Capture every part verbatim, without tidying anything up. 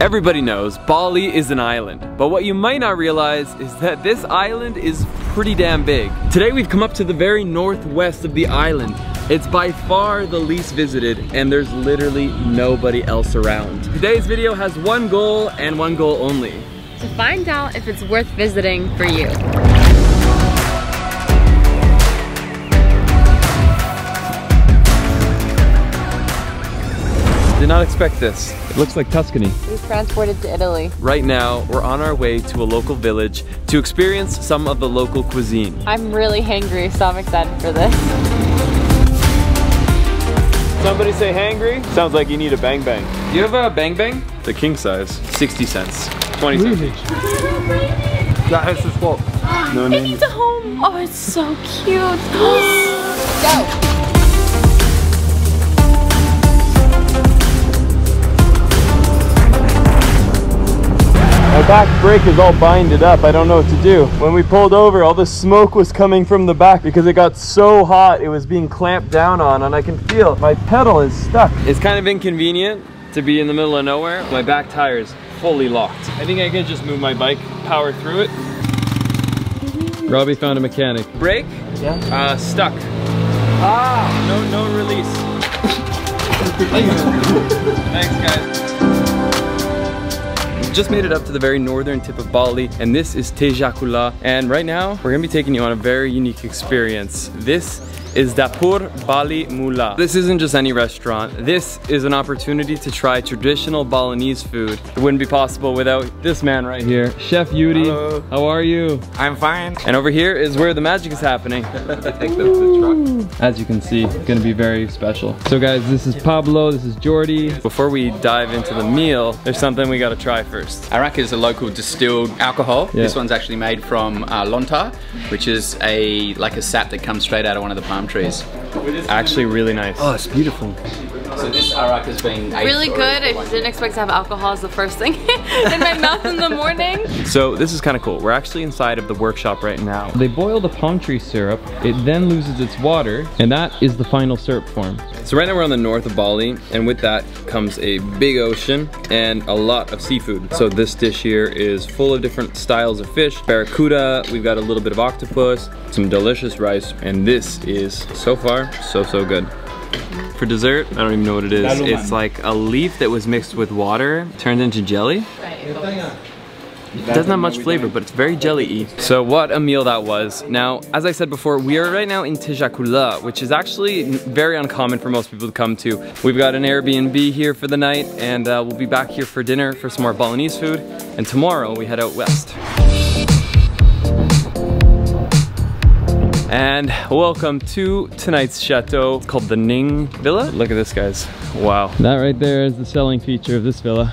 Everybody knows Bali is an island, but what you might not realize is that this island is pretty damn big. Today we've come up to the very northwest of the island. It's by far the least visited and there's literally nobody else around. Today's video has one goal and one goal only. To find out if it's worth visiting for you. Did not expect this. It looks like Tuscany. It was transported to Italy. Right now, we're on our way to a local village to experience some of the local cuisine. I'm really hangry, so I'm excited for this. Somebody say hangry? Sounds like you need a Bang Bang. Do you have a Bang Bang? The king size. sixty cents. twenty cents each. That has his fault. No name. It needs a home. Oh, it's so cute. Go. My back brake is all binded up. I don't know what to do. When we pulled over, all the smoke was coming from the back because it got so hot it was being clamped down on, and I can feel my pedal is stuck. It's kind of inconvenient to be in the middle of nowhere. My back tire is fully locked. I think I can just move my bike, power through it. Robbie found a mechanic. Brake? Yeah. Uh, stuck. Ah! No, no release. Thanks, guys. Just made it up to the very northern tip of Bali, and this is Tejakula, and right now we're gonna be taking you on a very unique experience. This is Dapur Bali Mula. This isn't just any restaurant. This is an opportunity to try traditional Balinese food. It wouldn't be possible without this man right here, Chef Yudi. Hello. How are you? I'm fine. And over here is where the magic is happening. I think that's the truck. As you can see, it's gonna be very special. So guys, this is Pablo, this is Jordy. Before we dive into the meal, there's something we gotta try first. Arak is a local distilled alcohol. Yeah. This one's actually made from uh, lontar, which is a like a sap that comes straight out of one of the palm trees. Actually really nice. Oh, it's beautiful. So this arak has been aged really good. I didn't expect to have alcohol as the first thing in my mouth in the morning. So this is kind of cool. We're actually inside of the workshop right now. They boil the palm tree syrup. It then loses its water, and that is the final syrup form. So right now we're on the north of Bali, and with that comes a big ocean and a lot of seafood. So this dish here is full of different styles of fish. Barracuda, we've got a little bit of octopus, some delicious rice, and this is so far so so good. For dessert, I don't even know what it is. It's like a leaf that was mixed with water, turned into jelly. It doesn't have much flavor, but it's very jelly-y. So what a meal that was. Now, as I said before, we are right now in Tejakula, which is actually very uncommon for most people to come to. We've got an Airbnb here for the night, and uh, we'll be back here for dinner for some more Balinese food, and tomorrow we head out west. And welcome to tonight's chateau. It's called the Ning Villa. Look at this, guys. Wow. That right there is the selling feature of this villa.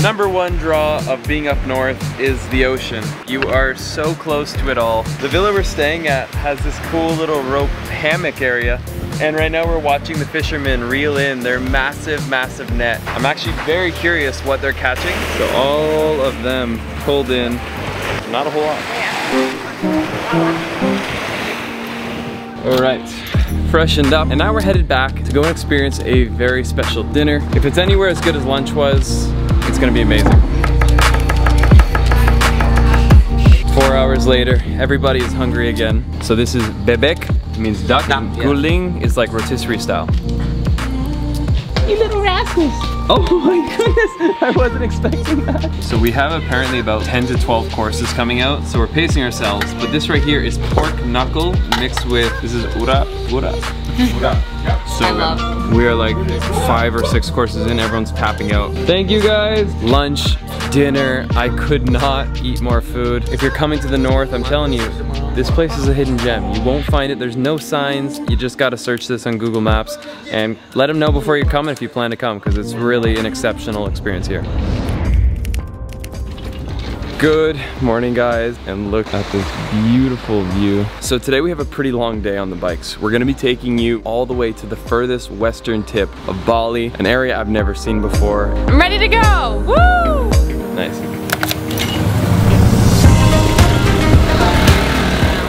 Number one draw of being up north is the ocean. You are so close to it all. The villa we're staying at has this cool little rope hammock area. And right now we're watching the fishermen reel in their massive, massive net. I'm actually very curious what they're catching. So all of them pulled in, not a whole lot. Yeah. All right, freshened up. And now we're headed back to go and experience a very special dinner. If it's anywhere as good as lunch was, it's gonna be amazing. Four hours later, everybody is hungry again. So this is bebek. Means duck. And Guling is like rotisserie style. You little rascals. Oh my goodness, I wasn't expecting that. So we have apparently about ten to twelve courses coming out, so we're pacing ourselves, but this right here is pork knuckle mixed with, this is ura, ura, ura. So I love. We are like five or six courses in, everyone's tapping out. Thank you guys. Lunch, dinner, I could not eat more food. If you're coming to the north, I'm telling you, this place is a hidden gem. You won't find it, there's no signs. You just gotta search this on Google Maps and let them know before you're coming if you plan to come, because it's really an exceptional experience here. Good morning, guys, and look at this beautiful view. So today we have a pretty long day on the bikes. We're gonna be taking you all the way to the furthest western tip of Bali, an area I've never seen before. I'm ready to go, woo! Nice.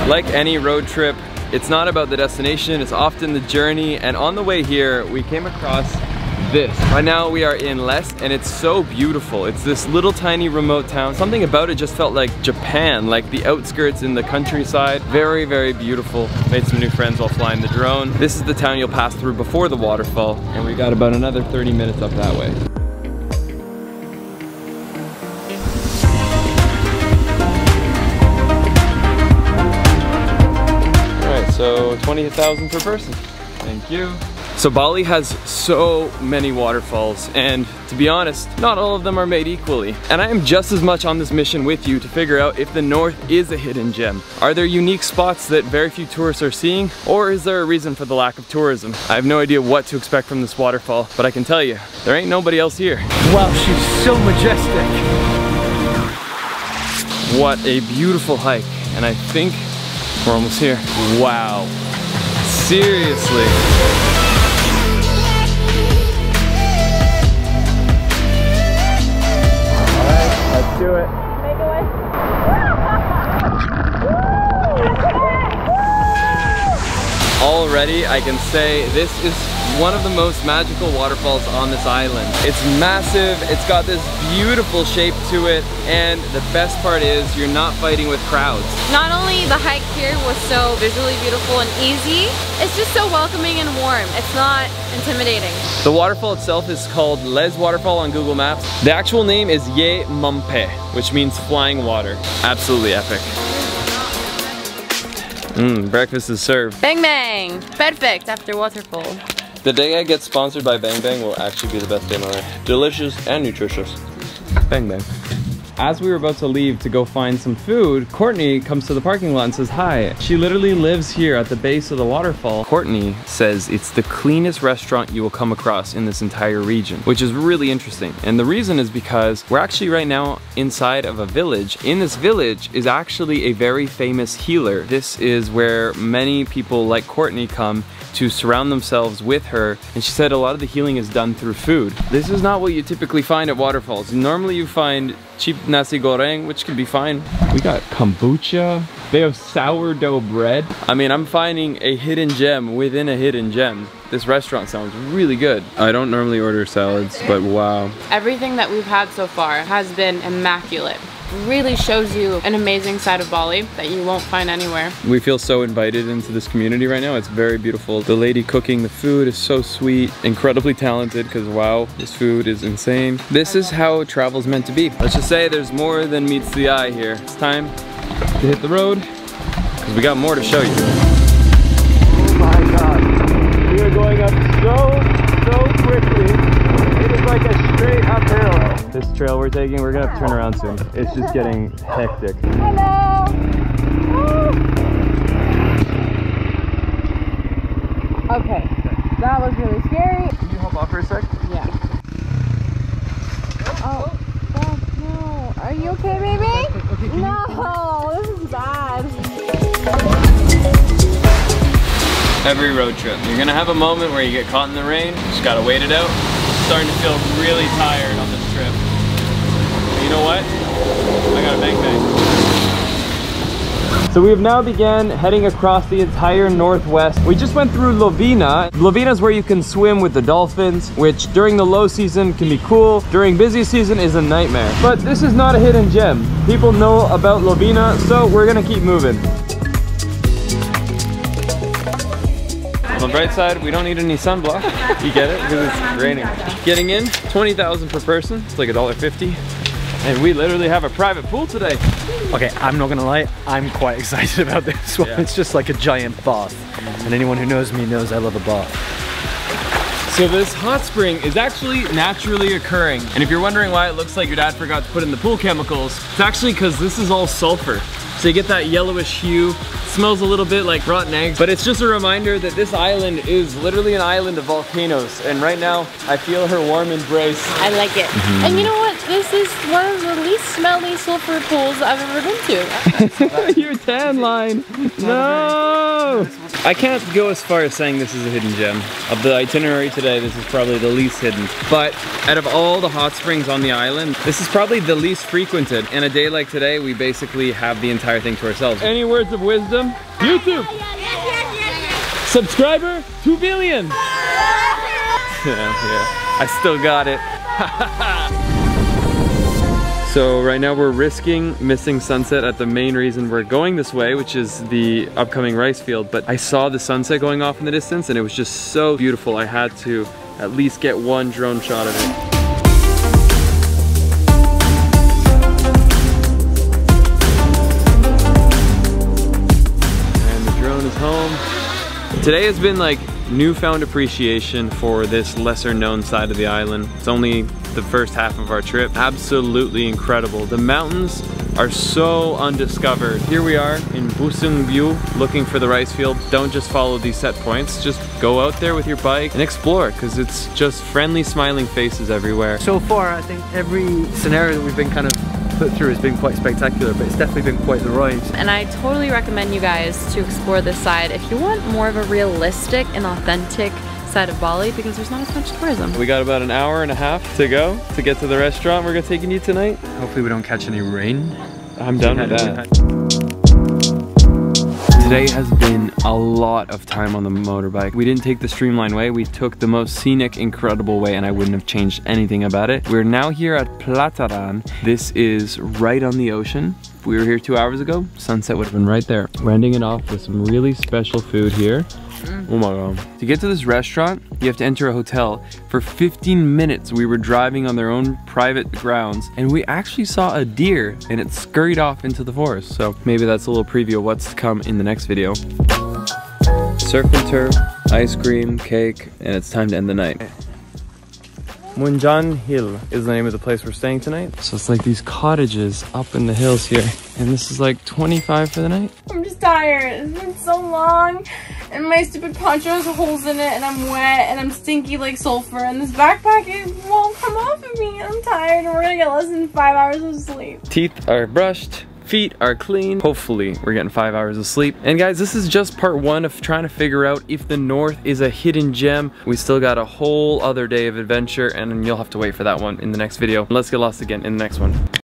Like any road trip, It's not about the destination, it's often the journey. And on the way here, we came across this. Right now we are in Les and it's so beautiful. It's this little tiny remote town. Something about it just felt like Japan, like the outskirts in the countryside. Very, very beautiful. Made some new friends while flying the drone. This is the town you'll pass through before the waterfall, and we got about another thirty minutes up that way. So twenty thousand per person. Thank you. So Bali has so many waterfalls, and to be honest, not all of them are made equally. And I am just as much on this mission with you to figure out if the north is a hidden gem. Are there unique spots that very few tourists are seeing, or is there a reason for the lack of tourism? I have no idea what to expect from this waterfall, but I can tell you, there ain't nobody else here. Wow, she's so majestic. What a beautiful hike, and I think we're almost here. Wow. Seriously. Alright, let's do it. Make a way. Already, I can say this is one of the most magical waterfalls on this island. It's massive, it's got this beautiful shape to it, and the best part is you're not fighting with crowds. Not only the hike here was so visually beautiful and easy, it's just so welcoming and warm. It's not intimidating. The waterfall itself is called Les Waterfall on Google Maps. The actual name is Ye Mompe, which means flying water. Absolutely epic. Mmm, breakfast is served. Bang Bang! Perfect after waterfall. The day I get sponsored by Bang Bang will actually be the best day of my life. Delicious and nutritious. Bang Bang. As we were about to leave to go find some food, Courtney comes to the parking lot and says hi. She literally lives here at the base of the waterfall. Courtney says it's the cleanest restaurant you will come across in this entire region, which is really interesting. And the reason is because we're actually right now inside of a village. In this village is actually a very famous healer. This is where many people like Courtney come to surround themselves with her, and she said a lot of the healing is done through food. This is not what you typically find at waterfalls. Normally you find cheap nasi goreng, which can be fine. We got kombucha, they have sourdough bread. I mean, I'm finding a hidden gem within a hidden gem. This restaurant sounds really good. I don't normally order salads, but wow. Everything that we've had so far has been immaculate. Really shows you an amazing side of Bali that you won't find anywhere. We feel so invited into this community right now. It's very beautiful. The lady cooking the food is so sweet, incredibly talented, because wow, this food is insane. This is how travel's meant to be. Let's just say there's more than meets the eye here. It's time to hit the road, because we got more to show you. Oh my God. We are going up so, so quickly. It is like a straight uphill. This trail we're taking, we're gonna have to turn around soon. It's just getting hectic. Hello! Woo. Okay, that was really scary. Can you hold off for a sec? Yeah. Oh, fuck no. Are you okay, baby? No, this is bad. Every road trip, you're gonna have a moment where you get caught in the rain, just gotta wait it out. Starting to feel really tired on this trip. But you know what? I got a bang bang. So we have now began heading across the entire northwest. We just went through Lovina. Lovina is where you can swim with the dolphins, which during the low season can be cool. During busy season is a nightmare. But this is not a hidden gem. People know about Lovina, so we're gonna keep moving. On the bright side, we don't need any sunblock. You get it? Because it's raining. Getting in, twenty thousand per person. It's like a dollar fifty. And we literally have a private pool today. Okay, I'm not gonna lie, I'm quite excited about this one. Yeah. It's just like a giant bath. And anyone who knows me knows I love a bath. So this hot spring is actually naturally occurring. And if you're wondering why it looks like your dad forgot to put in the pool chemicals, it's actually because this is all sulfur. So you get that yellowish hue. It smells a little bit like rotten eggs, but it's just a reminder that this island is literally an island of volcanoes. And right now, I feel her warm embrace. I like it. Mm-hmm. And you know what? This is one of the least smelly sulfur pools I've ever been to. Your tan line. No! I can't go as far as saying this is a hidden gem. Of the itinerary today, this is probably the least hidden. But out of all the hot springs on the island, this is probably the least frequented. And a day like today, we basically have the entire thing to ourselves. Any words of wisdom? YouTube! Subscriber, two billion. Yeah, yeah, I still got it. So right now we're risking missing sunset at the main reason we're going this way, which is the upcoming rice field. But I saw the sunset going off in the distance and it was just so beautiful. I had to at least get one drone shot of it. Today has been like newfound appreciation for this lesser known side of the island. It's only the first half of our trip. Absolutely incredible. The mountains are so undiscovered. Here we are in Busungbyu looking for the rice field. Don't just follow these set points. Just go out there with your bike and explore because it's just friendly smiling faces everywhere. So far, I think every scenario that we've been kind of put through has been quite spectacular, but it's definitely been quite the ride. And I totally recommend you guys to explore this side if you want more of a realistic and authentic side of Bali because there's not as much tourism. We got about an hour and a half to go to get to the restaurant we're gonna taking you tonight. Hopefully we don't catch any rain. I'm done with that. Today has been a lot of time on the motorbike. We didn't take the streamlined way, we took the most scenic, incredible way, and I wouldn't have changed anything about it. We're now here at Plataran. This is right on the ocean. If we were here two hours ago, sunset would have been right there. We're ending it off with some really special food here. Oh my god. To get to this restaurant, you have to enter a hotel. For fifteen minutes, we were driving on their own private grounds, and we actually saw a deer, and it scurried off into the forest. So maybe that's a little preview of what's to come in the next video. Surf and turf, ice cream, cake, and it's time to end the night. Munjan Hill is the name of the place we're staying tonight. So it's like these cottages up in the hills here. And this is like twenty-five for the night. I'm just tired. It's been so long. And my stupid poncho has holes in it and I'm wet and I'm stinky like sulfur. And this backpack it won't come off of me. I'm tired and we're gonna get less than five hours of sleep. Teeth are brushed. Feet are clean. Hopefully we're getting five hours of sleep. And guys, this is just part one of trying to figure out if the north is a hidden gem. We still got a whole other day of adventure and you'll have to wait for that one in the next video. Let's get lost again in the next one.